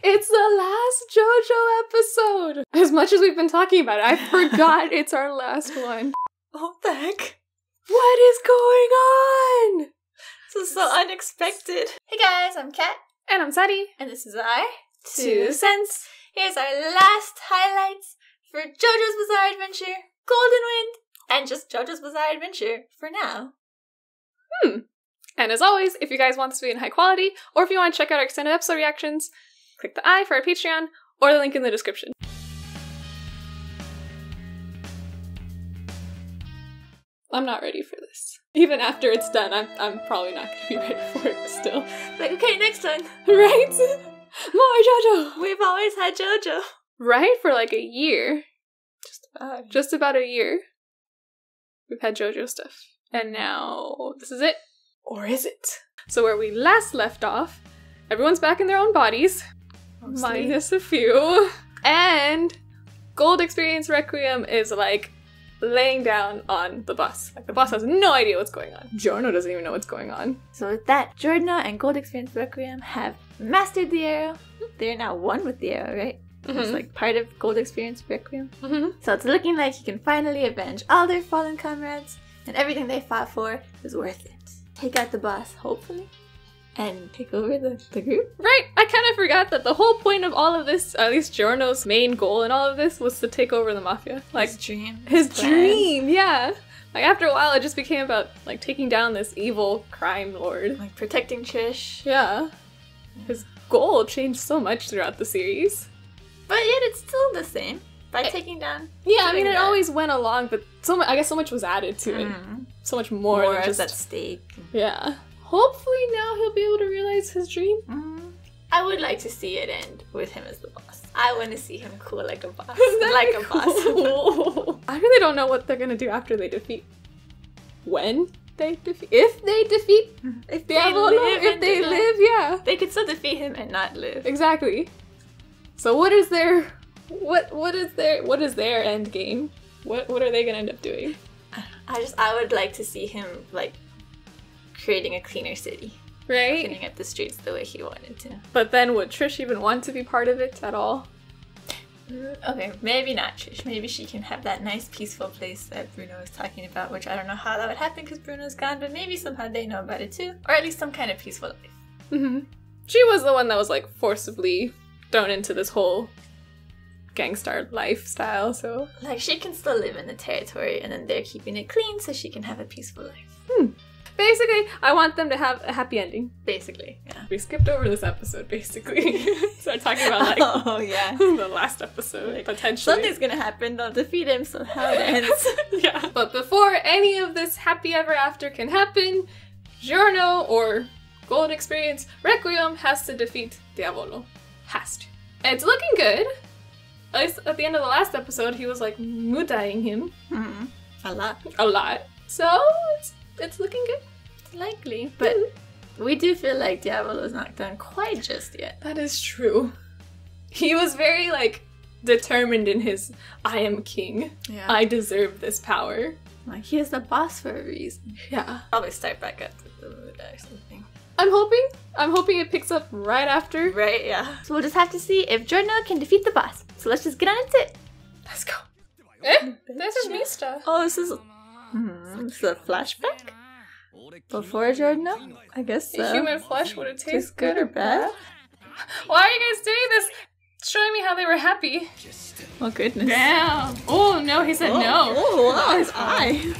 It's the last JoJo episode! As much as we've been talking about it, I forgot it's our last one. Oh, what the heck? What is going on? This is so unexpected. Hey guys, I'm Kat. And I'm Sadie. And this is I, 2 Cents. Here's our last highlights for JoJo's Bizarre Adventure, Golden Wind, and just JoJo's Bizarre Adventure for now. And as always, if you guys want this to be in high quality, or if you want to check out our extended episode reactions, click the I for our Patreon, or the link in the description. I'm not ready for this. Even after it's done, I'm probably not going to be ready for it still. Like, okay, next one. Right? More JoJo! We've always had JoJo. Right? For like a year. Just about a year. We've had JoJo stuff. And now, this is it. Or is it? So where we last left off, everyone's back in their own bodies. Mostly. Minus a few. And Gold Experience Requiem is like laying down on the bus. Like the bus has no idea what's going on. Giorno doesn't even know what's going on. So with that, Giorno and Gold Experience Requiem have mastered the arrow. They're now one with the arrow, right? Mm-hmm. It's like part of Gold Experience Requiem. Mm-hmm. So it's looking like he can finally avenge all their fallen comrades, and everything they fought for is worth it. Take out the boss, hopefully, and take over the group. Right! I kind of forgot that the whole point of all of this, at least Giorno's main goal in all of this, was to take over the mafia. Like, his dream. His dream, yeah! Like, after a while, it just became about, like, taking down this evil crime lord. Like, protecting Trish. Yeah. His goal changed so much throughout the series. But yet it's still the same. By taking down. Yeah, I mean, it always went along, but I guess so much was added to it. So much more than just at stake. Yeah. Hopefully now he'll be able to realize his dream. I would like to see it end with him as the boss. I want to see him cool like a boss. Like a boss. I really don't know what they're gonna do after they defeat. When they defeat? If they defeat? If Diavolo, if they live, yeah. They could still defeat him and not live. Exactly. So what is their? What is their end game? What are they gonna end up doing? I would like to see him like creating a cleaner city, right? Cleaning up the streets the way he wanted to. But then, would Trish even want to be part of it at all? Okay, maybe not Trish. Maybe she can have that nice, peaceful place that Bruno was talking about, which I don't know how that would happen because Bruno's gone. But maybe somehow they know about it too, or at least some kind of peaceful life. She was the one that was like forcibly thrown into this whole gangstar lifestyle, so like she can still live in the territory and then they're keeping it clean so she can have a peaceful life. Basically, I want them to have a happy ending. Basically, yeah. We skipped over this episode, basically. Start talking about like the last episode, like, potentially. Something's gonna happen, they'll defeat him, so how it ends. Yeah. But before any of this happy ever after can happen, Giorno or Gold Experience Requiem has to defeat Diavolo. Has to. And it's looking good. At least at the end of the last episode, he was like muddying him. A lot. So it's looking good. It's likely, but we do feel like Diavolo's not done quite just yet. That is true. He was very like determined in his "I am king. Yeah. I deserve this power." Like he is the boss for a reason. Yeah. Probably start back up with the Buddha or something. I'm hoping it picks up right after. Right, yeah. So we'll just have to see if Giorno can defeat the boss. So let's just get on it. Let's go. This is Mista. Oh, this is a flashback? Before Giorno? I guess so. Human flesh, would it taste good or bad? Why are you guys doing this? It's showing me how they were happy. Oh, goodness. Damn. Oh, no, he said no. Oh, wow, his eye.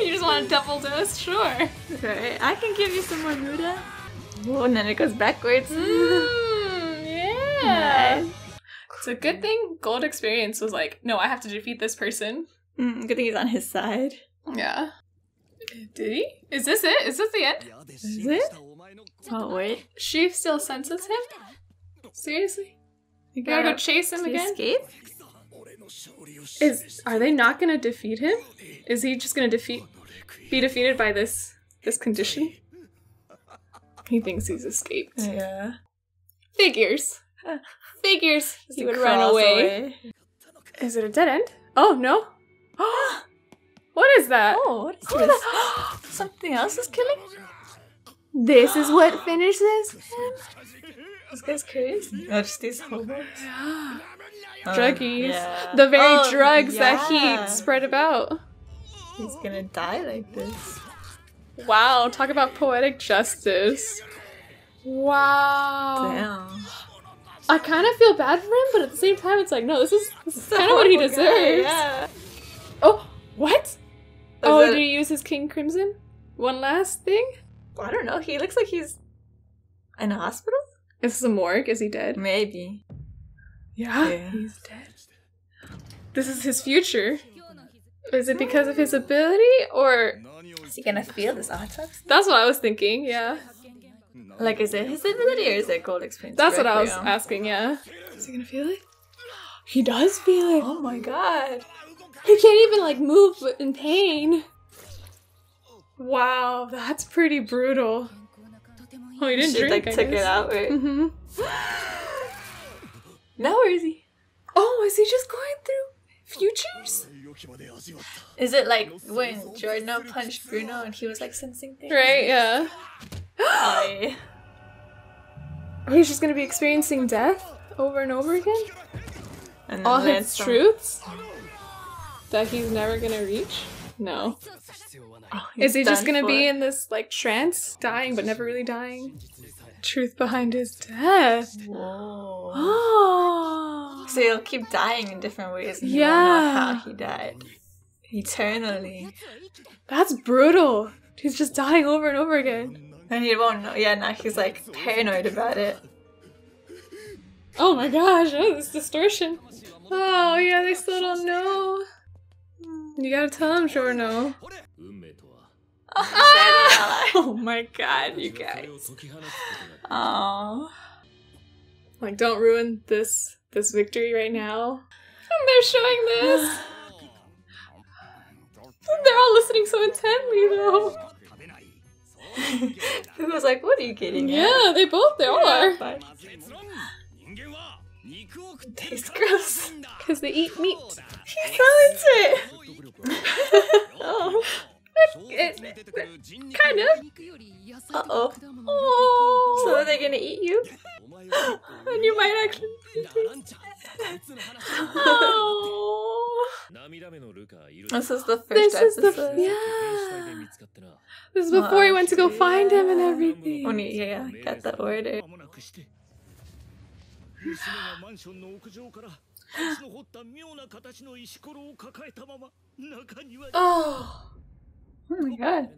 You just want a double dose? Sure. Okay, I can give you some more Muda. Oh, and then it goes backwards. Yeah. Nice. It's a good thing Gold Experience was like, no, I have to defeat this person. Good thing he's on his side. Yeah. Did he? Is this it? Is this the end? Is it? Oh, wait. She still senses him? Seriously? You gotta go chase him again? Escape? Are they not gonna defeat him? Is he just gonna be defeated by this condition? He thinks he's escaped. Yeah. Figures. He would run away. Is it a dead end? Oh no! What is that? Oh, what is this? Something else is killing? This is what finishes him? This guy's crazy. That's these hobos. Druggies. Yeah. The very drugs that he spread about. He's gonna die like this. Wow, talk about poetic justice. Wow. Damn. I kind of feel bad for him, but at the same time it's like, no, this is kind of what he deserves. Yeah. Oh, what? Did he use his King Crimson? One last thing? I don't know. He looks like he's in a hospital? Is this a morgue? Is he dead? Maybe. Yeah. He's dead. This is his future. Is it because of his ability, or is he gonna feel this autopsy? That's what I was thinking, yeah. Like, is it his ability or is it Gold Experience? That's what I was asking, yeah. Is he gonna feel it? He does feel it! Oh my god! He can't even, like, move in pain! Wow, that's pretty brutal. Oh, he didn't drink, like, I guess. She, like, took it out, right? Mm-hmm. Now where is he? Oh, is he just going through futures? Is it like when Giorno punched Bruno and he was like sensing things? Right, yeah. He's just gonna be experiencing death over and over again? And all his truths? That he's never gonna reach? No. Oh, is he just gonna be in this like trance? Dying but never really dying? Truth behind his death. Whoa. Oh. So he'll keep dying in different ways. Yeah. Know how he died. Eternally. That's brutal. He's just dying over and over again. And he won't know. Yeah, now he's like paranoid about it. Oh my gosh. Oh, this distortion. Oh, yeah, they still don't know. You gotta tell him, Giorno. Oh my god, you guys. Aww. Like, don't ruin this victory right now. And they're showing this! They're all listening so intently, though. Who was like, what are you getting at? Yeah, they both, they all are. But... it tastes gross. Because they eat meat. He's so into it! Oh. Kind of. Uh-oh. Oh. So are they gonna eat you? And you might actually oh. This is the first episode. Yeah. This is before he went to go find him and everything. Only, yeah, got the order. Oh. Oh my god.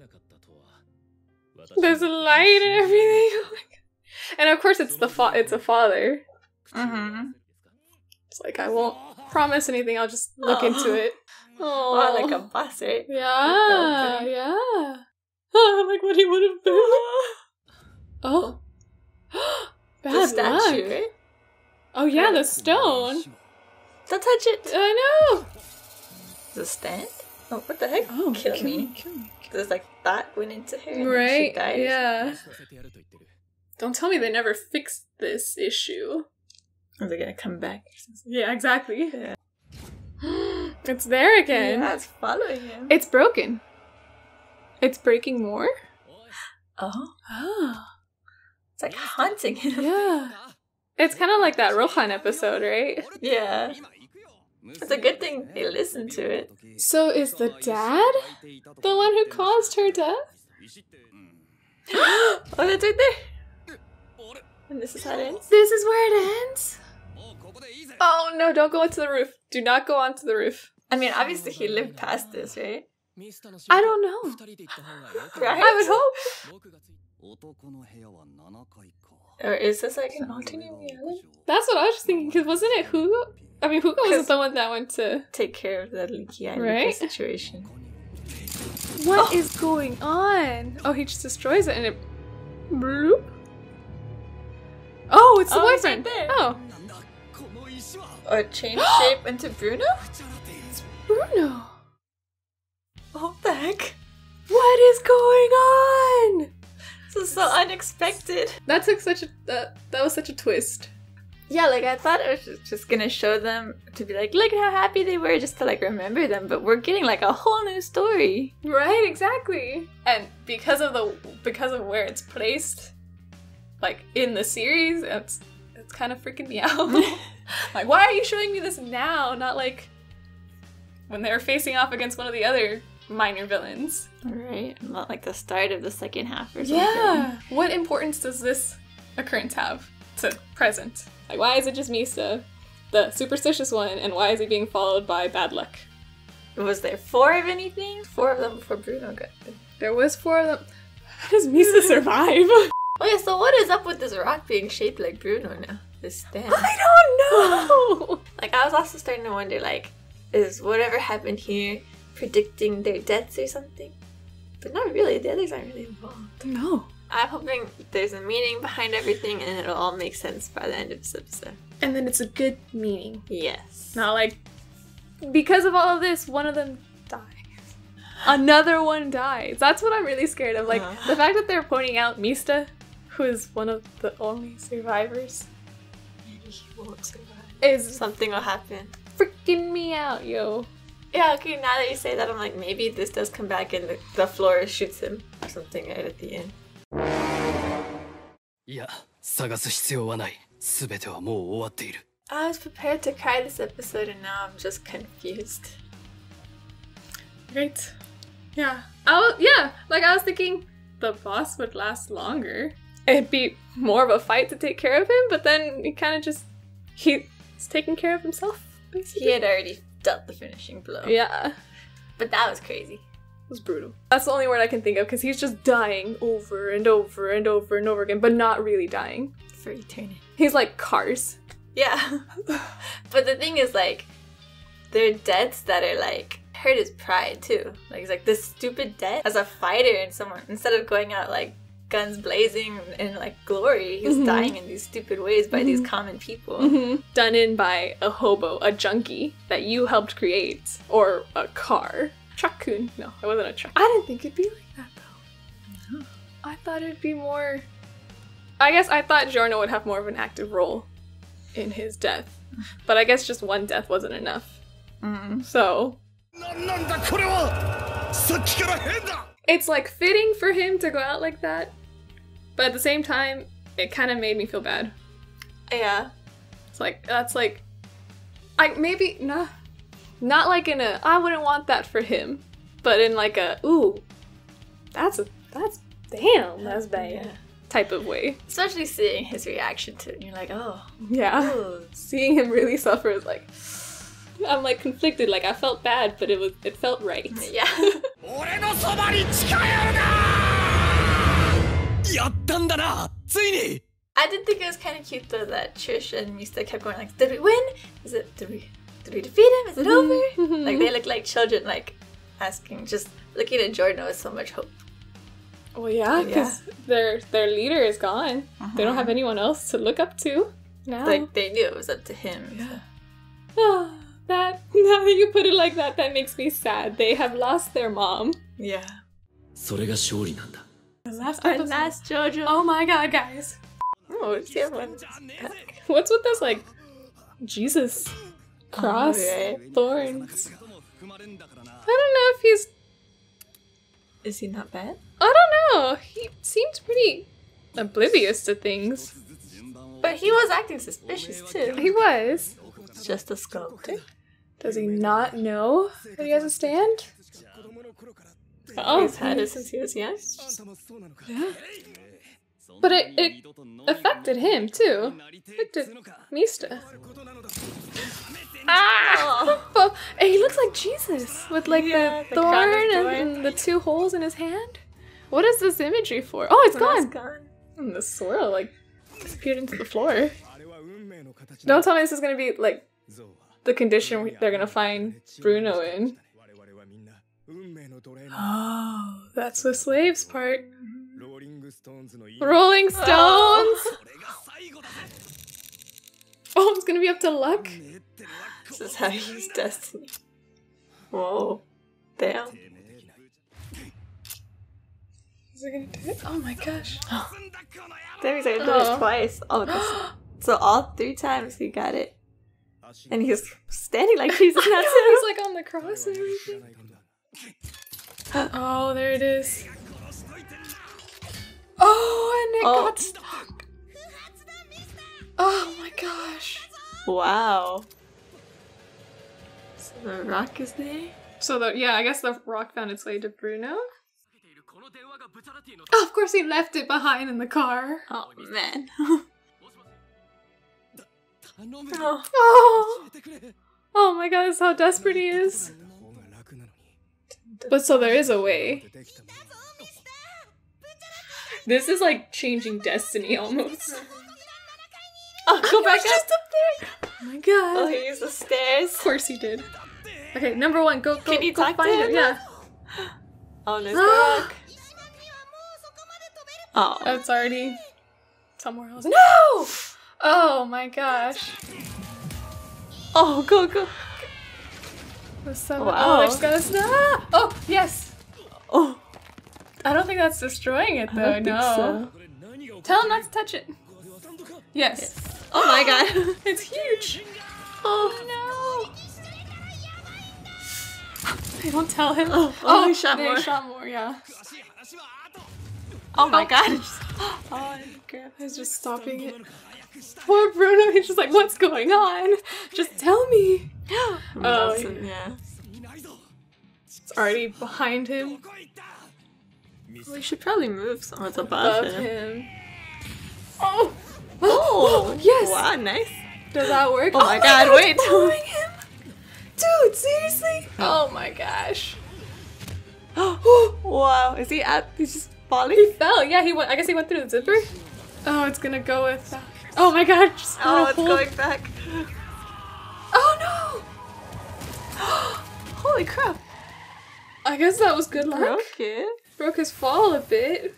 There's a light and everything. Oh my god. And of course it's a father. Mm-hmm. It's like, I won't promise anything, I'll just look into it. Oh, like a boss, right? Yeah. Yeah. Like what he would have been. Oh. Bad the statue, luck. Right? Oh yeah, the stone. Don't touch it. I know. The stand? Oh, what the heck? Oh, kill me. There's like that went into her and right? She died. Yeah. Don't tell me they never fixed this issue. Are they gonna come back? Yeah, exactly. Yeah. It's there again. Yeah, it's following him. It's broken. It's breaking more. Oh. It's like haunting him. Yeah. It's kind of like that Rohan episode, right? Yeah. It's a good thing they listened to it. So is the dad the one who caused her death? Oh, that's right there! And this is how it ends? This is where it ends? Oh no, don't go onto the roof. Do not go onto the roof. I mean, obviously he lived past this, right? I don't know. Right? I would hope. Or is this like an alternate reality? That's what I was just thinking, because wasn't it Fugo? I mean, Fugo wasn't the one that went to take care of that leaky right? situation. What is going on? Oh, he just destroys it and it. Bloop. Oh, it's the boyfriend. Right there. Oh. Or change shape into Bruno? It's Bruno. Oh, the heck? What is going on? This is so unexpected. That was such a twist. Yeah, like I thought I was just gonna show them to be like, look how happy they were, just to like remember them, but we're getting like a whole new story. Right, exactly. And because of where it's placed, like in the series, it's kind of freaking me out. Like, why are you showing me this now? Not like when they were facing off against one of the other minor villains. Right, not like the start of the second half or something. Yeah. What importance does this occurrence have to present? Like, why is it just Mista, the superstitious one, and why is he being followed by bad luck? Was there four of anything? Four of them before Bruno got there. There was four of them. How does Mista survive? Okay, so what is up with this rock being shaped like Bruno now? This stand. I don't know! Like, I was also starting to wonder, like, is whatever happened here predicting their deaths or something? But not really, the others aren't really involved. No. I'm hoping there's a meaning behind everything and it'll all make sense by the end of this episode. And then it's a good meaning. Yes. Not like, because of all of this, one of them dies. Another one dies. That's what I'm really scared of. Like, the fact that they're pointing out Mista, who is one of the only survivors. Maybe he won't survive. Something will happen. Freaking me out, yo. Yeah, okay, now that you say that, I'm like, maybe this does come back and the floor shoots him or something right at the end. I was prepared to cry this episode and now I'm just confused. Right. Yeah. I was thinking the boss would last longer. It'd be more of a fight to take care of him, but then he kind of just... He's taking care of himself, basically. He had already dealt the finishing blow. Yeah. But that was crazy. It was brutal. That's the only word I can think of, because he's just dying over and over and over and over again, but not really dying. For eternity. He's like Cars. Yeah. But the thing is, like, they're deaths that are, like, hurt his pride, too. Like, he's like, this stupid death as a fighter and someone, instead of going out, like, guns blazing and, like, glory, he's dying in these stupid ways by these common people. Done in by a hobo, a junkie that you helped create, or a car. Truck-kun. No, it wasn't a truck. I didn't think it'd be like that, though. No. I thought it'd be more... I guess I thought Giorno would have more of an active role in his death. But I guess just one death wasn't enough. So... It's, like, fitting for him to go out like that. But at the same time, it kind of made me feel bad. Yeah. It's like, that's like... Not like in a, I wouldn't want that for him, but in like a, ooh, that's, damn, that's bad, yeah, type of way. Especially seeing his reaction to it, and you're like, oh. Yeah. Ooh. Seeing him really suffer is like, I'm like conflicted, like I felt bad, but it felt right. Yeah. I did think it was kind of cute though that Trish and Mista kept going like, did we win? Did we defeat him? Is it over? Like, they look like children, like, asking, just looking at Giorno with so much hope. Well, yeah, because their leader is gone. They don't have anyone else to look up to now. Like, they knew it was up to him. Yeah. So. Oh, that, now that you put it like that, that makes me sad. They have lost their mom. Yeah. The last JoJo. Oh my god, guys. Oh, what's with this, like, Jesus... cross, thorns. I don't know if he's... Is he not bad? I don't know. He seems pretty oblivious to things. But he was acting suspicious too. He was. It's just a sculptor. Does he not know that he has a stand? Oh, he's had it since he was young. Yeah. But it affected him too. It affected Mista. Ah! Oh. And he looks like Jesus with like the thorn and the two holes in his hand. What is this imagery for? Oh, it's gone. And the swirl like disappeared into the floor. Don't tell me this is gonna be like the condition they're gonna find Bruno in. Oh, that's the slaves part. Rolling Stones. Oh, oh, it's gonna be up to luck. This is how you use destiny. Whoa. Damn. Is it gonna do it? Oh my gosh. There we go. It does twice. Oh, So all 3 times he got it. And he was standing like Jesus. Not so. He's like on the cross and everything. Oh, there it is. Oh, and it got stuck. Oh my gosh. Wow. So the rock is there? So the, yeah, I guess the rock found its way to Bruno. Oh, of course he left it behind in the car. Oh man. Oh. Oh my god, that's how desperate he is. But so there is a way. This is like changing destiny almost. Oh, go back up. Just up there. Oh my god. Oh, he used the stairs. Of course he did. Okay, number 1, go, go, go find her. Yeah. Oh, no, rock. Oh, it's already somewhere else. No! Oh my gosh. Oh, go, go. What's up? Wow. Oh, there's got a snow. Oh, yes. Oh. I don't think that's destroying it, though. I don't think so. Tell him not to touch it. Yes. Yes. Oh my god. It's huge. Oh, no. They don't tell him. Oh, oh, he shot more. Shot more, yeah. Oh my god. Oh, he's just stopping it. Poor Bruno, he's just like, what's going on? Just tell me. Oh, awesome, yeah. It's already behind him. Well, we should probably move someone's above him. Oh! Oh! Yes! Wow, nice. Does that work? Oh my god, wait. Dude, seriously? Oh my gosh. Wow, is he up? He's just falling? He fell, yeah, he went. I guess he went through the zipper. Oh, it's gonna go with that. Oh my god, just it's going back. Oh no! Holy crap. I guess that was good luck. Broke it. Broke his fall a bit.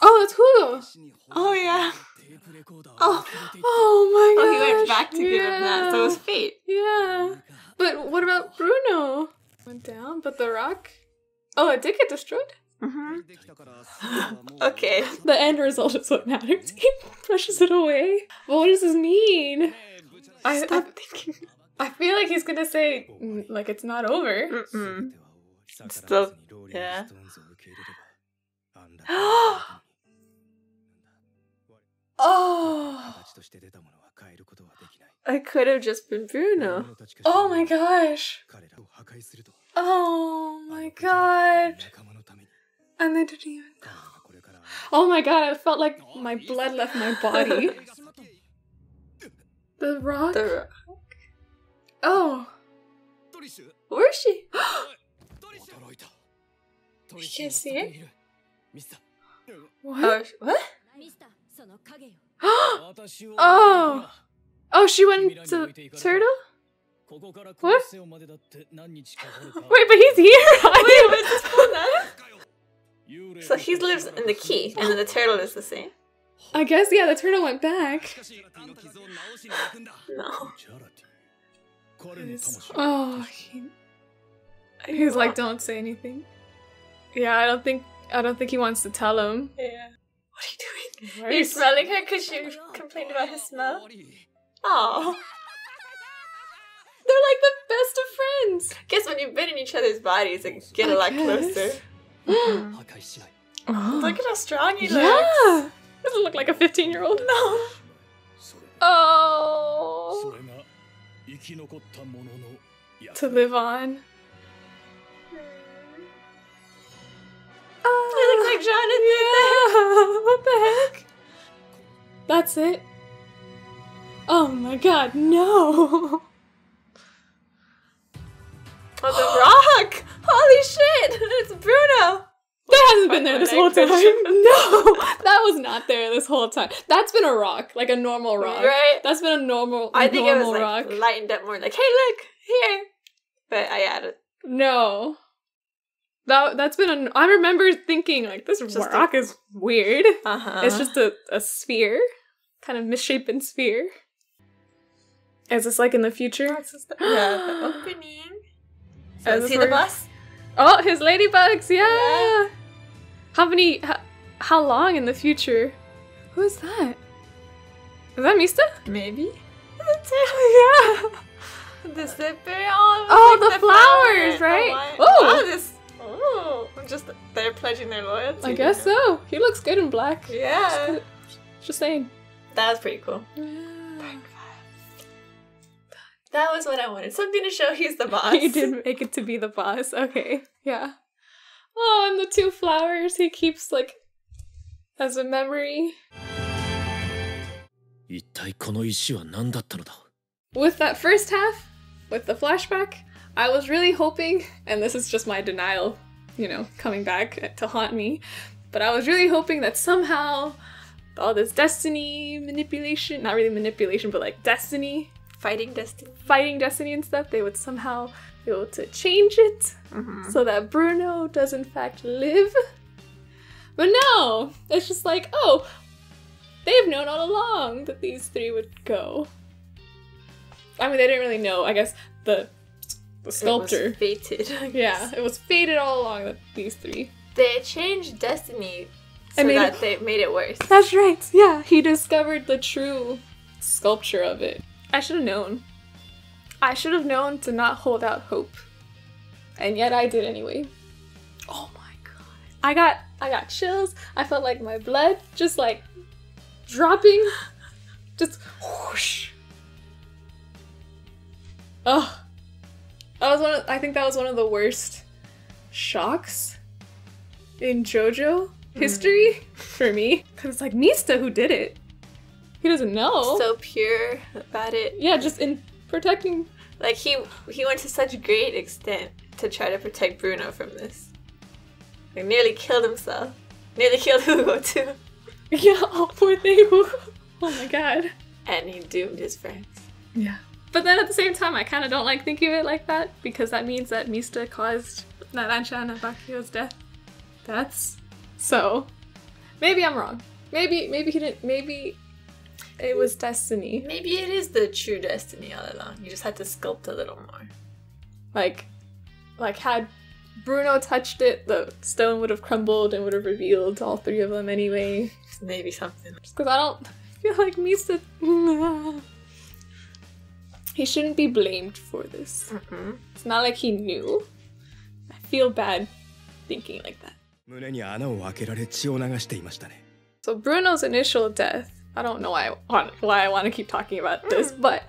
Oh, that's Fugo! Oh yeah. Oh, oh my gosh. Oh, he went back to give him that, so it was fate. Yeah. But what about Bruno? Went down, but the rock... Oh, it did get destroyed? Mm-hmm. Okay. The end result is what matters. He pushes it away. Well, what does this mean? Stop thinking. I feel like he's gonna say, like, it's not over. Mm-mm. Still, yeah. Oh! I could have just been Bruno. Oh my gosh! Oh my god! And they didn't even know. Oh my god, I felt like my blood left my body. The rock? The rock. Oh! Where is she? You can't see it? What? What? Oh! Oh, she went to turtle? What? Wait, but he's here! Wait, what's this Polnareff? So he lives in the key, and then the turtle is the same. I guess, yeah, the turtle went back. No. Oh, he's like, don't say anything. Yeah, I don't think he wants to tell him. Yeah. What are you doing? Are you smelling her because you complained about his smell? Oh, they're like the best of friends. Guess when you bit in each other's bodies, it can get a lot closer. Oh. Look at how strong he looks. Doesn't look like a 15-year-old. No. Oh. To live on. He looks like Jonathan. Yeah. What the heck? That's it. Oh my god, no! Oh, the rock! Holy shit! It's Bruno! That hasn't been there this whole time. No! That was not there this whole time. That's been a rock, like a normal rock. Right? That's been a normal rock. I think it was like lightened up more, like, hey, look! Here! But I added. No. That's been a. I remember thinking, like, this rock is weird. It's just a sphere, kind of misshapen sphere. Is this like in the future? Oh, yeah, the opening. So is he the boss? Oh, his ladybugs, yeah! How long in the future? Who is that? Is that Mista? Maybe. That's it. Yeah. This all oh, like the flowers, right? Oh, this. Oh, just they're pledging their loyalty. I guess so. He looks good in black. Yeah. Just saying. That was pretty cool. Yeah. That was what I wanted. Something to show he's the boss. He did make it to be the boss. Okay. Yeah. Oh, and the two flowers he keeps like as a memory. With that first half, with the flashback, I was really hoping, and this is just my denial, you know, coming back to haunt me, but I was really hoping that somehow all this destiny manipulation, not really manipulation, but like destiny, fighting destiny and stuff, they would somehow be able to change it so that Bruno does in fact live. But no, it's just like, oh, they've known all along that these three would go. I mean, they didn't really know, I guess, the sculptor. It was fated, I guess. Yeah, it was fated all along that these three. They changed destiny so that it, they made it worse. That's right, yeah. He discovered the true sculpture of it. I should have known. I should have known to not hold out hope. And yet I did anyway. Oh my god. I got chills. I felt like my blood just like dropping. Just whoosh. Oh, that was I think that was one of the worst shocks in JoJo history for me. Because it's like, Mista, who did it? He doesn't know. So pure about it. Yeah, just in protecting. Like, he went to such great extent to try to protect Bruno from this. Like, nearly killed himself. Nearly killed Fugo, too. Yeah, oh, poor thing. Oh my god. And he doomed his friends. Yeah. But then at the same time, I kind of don't like thinking of it like that, because that means that Mista caused Narancia and Abakio's deaths. So, maybe I'm wrong. Maybe he didn't, maybe it was destiny. Maybe it is the true destiny all along. You just had to sculpt a little more. Like had Bruno touched it, the stone would have crumbled and would have revealed all three of them anyway. Maybe something. Just because I don't feel like Mista... He shouldn't be blamed for this. It's not like he knew. I feel bad thinking like that. So Bruno's initial death, I don't know why I want to keep talking about this, but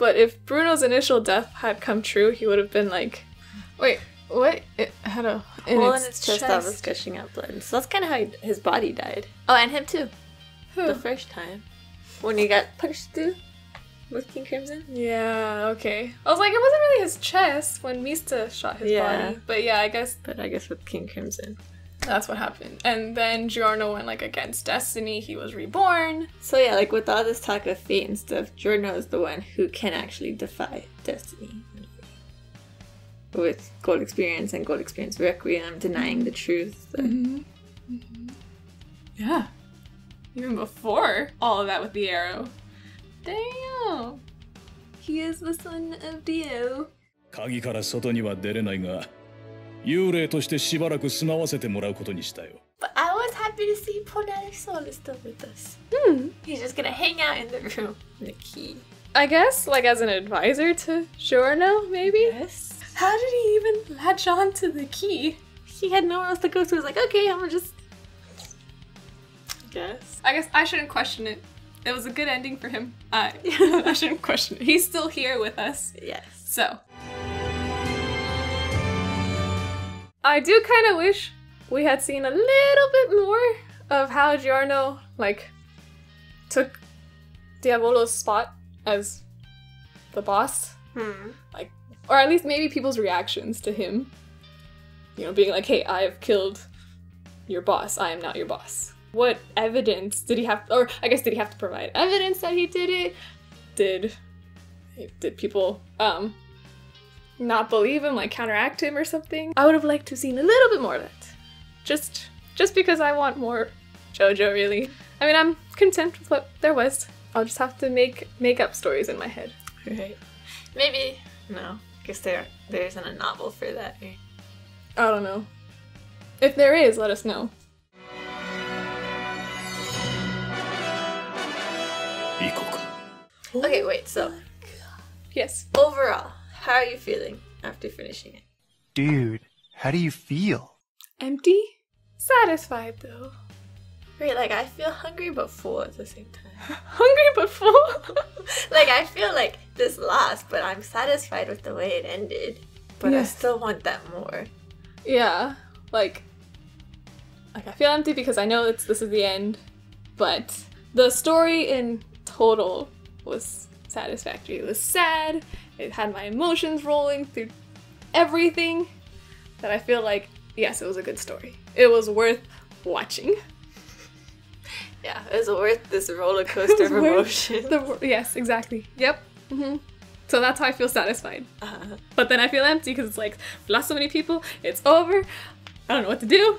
if Bruno's initial death had come true, he would have been like, wait, what? It had a hole in its chest that was gushing out blood. So that's kind of how his body died. Oh, and him too. Who? The first time. When he got pushed through. With King Crimson? Yeah, okay. I was like, it wasn't really his chest when Mista shot his body. But yeah, I guess... But I guess with King Crimson. That's what happened. And then Giorno went, like, against destiny. He was reborn. So yeah, like, with all this talk of fate and stuff, Giorno is the one who can actually defy destiny. With Gold Experience and Gold Experience Requiem, denying the truth. Yeah. Even before all of that with the arrow. Damn! He is the son of Dio. But I was happy to see Polnareff is still with us. He's just gonna hang out in the room. The key. I guess, like, as an advisor to Giorno, maybe? Yes. How did he even latch on to the key? He had nowhere else to go, so he was like, okay, I'm gonna just... guess. I guess I shouldn't question it. It was a good ending for him. I shouldn't question it. He's still here with us. Yes. So. I do kind of wish we had seen a little bit more of how Giorno, like, took Diavolo's spot as the boss. Like, or at least maybe people's reactions to him. You know, being like, hey, I have killed your boss. I am not your boss. What evidence did he have, or I guess did he have to provide evidence that he did it? Did people not believe him, like counteract him or something? I would have liked to have seen a little bit more of that. Just because I want more JoJo, really. I mean, I'm content with what there was. I'll just have to make up stories in my head. Right. Maybe, no, because there isn't a novel for that. Right? I don't know. If there is, let us know. Okay, wait, so. Yes. Overall, how are you feeling after finishing it? Dude, how do you feel? Empty? Satisfied though. Great, like I feel hungry but full at the same time. Hungry but full? Like I feel like this lost, but I'm satisfied with the way it ended. But yes. I still want that more. Yeah, like I feel empty because I know this is the end, but the story in total was satisfactory. It was sad, it had my emotions rolling through everything, that I feel like, yes, it was a good story. It was worth watching. Yeah, it was worth this roller coaster of emotions. Yes, exactly. Yep. Mm-hmm. So that's how I feel satisfied. Uh-huh. But then I feel empty because it's like, I've lost so many people, it's over, I don't know what to do.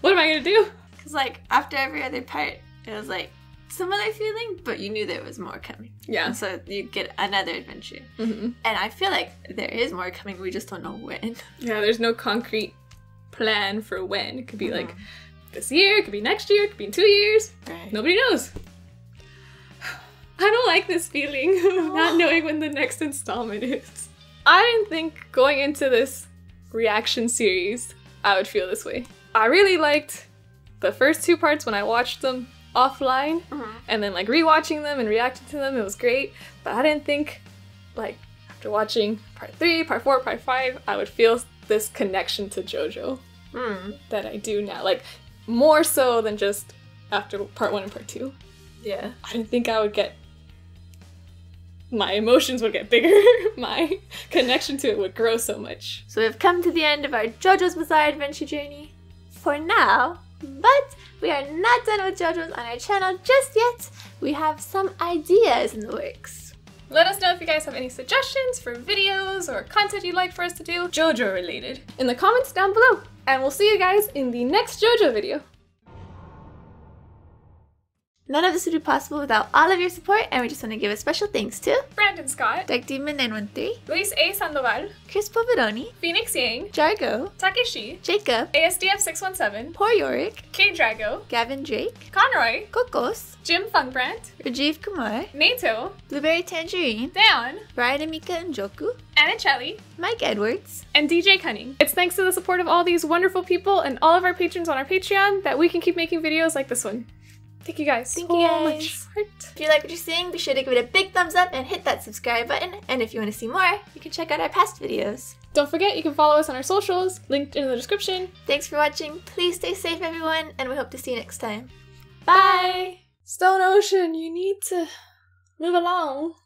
What am I gonna do? Because like, after every other part, it was like, similar feeling, but you knew there was more coming. Yeah. And so you get another adventure. Mm-hmm. And I feel like there is more coming, we just don't know when. Yeah, there's no concrete plan for when. It could be mm-hmm. like this year, it could be next year, it could be in 2 years. Right. Nobody knows. I don't like this feeling of not knowing when the next installment is. I didn't think going into this reaction series I would feel this way. I really liked the first two parts when I watched them offline, and then like rewatching them and reacting to them, it was great. But I didn't think, like, after watching part 3, part 4, part 5, I would feel this connection to JoJo that I do now. Like, more so than just after part 1 and part 2. Yeah. I didn't think I would get... my emotions would get bigger, my connection to it would grow so much. So we've come to the end of our JoJo's Bizarre Adventure journey. For now. But we are not done with JoJo's on our channel just yet. We have some ideas in the works. Let us know if you guys have any suggestions for videos or content you'd like for us to do JoJo related in the comments down below. And we'll see you guys in the next JoJo video. None of this would be possible without all of your support, and we just want to give a special thanks to Brandon Scott, Dark Demon 913, Luis A. Sandoval, Chris Poveroni, Phoenix Yang, Jargo, Takeshi, Jacob, ASDF617, Poor Yorick, K. Drago, Gavin Drake, Conroy, Kokos, Jim Fungbrandt, Rajiv Kumar, Nato, Blueberry Tangerine, Dayon, Brian Amika Njoku, Annacelli, Mike Edwards, and DJ Cunning. It's thanks to the support of all these wonderful people and all of our patrons on our Patreon that we can keep making videos like this one. Thank you guys so much. If you like what you're seeing, be sure to give it a big thumbs up and hit that subscribe button. And if you want to see more, you can check out our past videos. Don't forget, you can follow us on our socials, linked in the description. Thanks for watching. Please stay safe, everyone, and we hope to see you next time. Bye! Stone Ocean, you need to move along.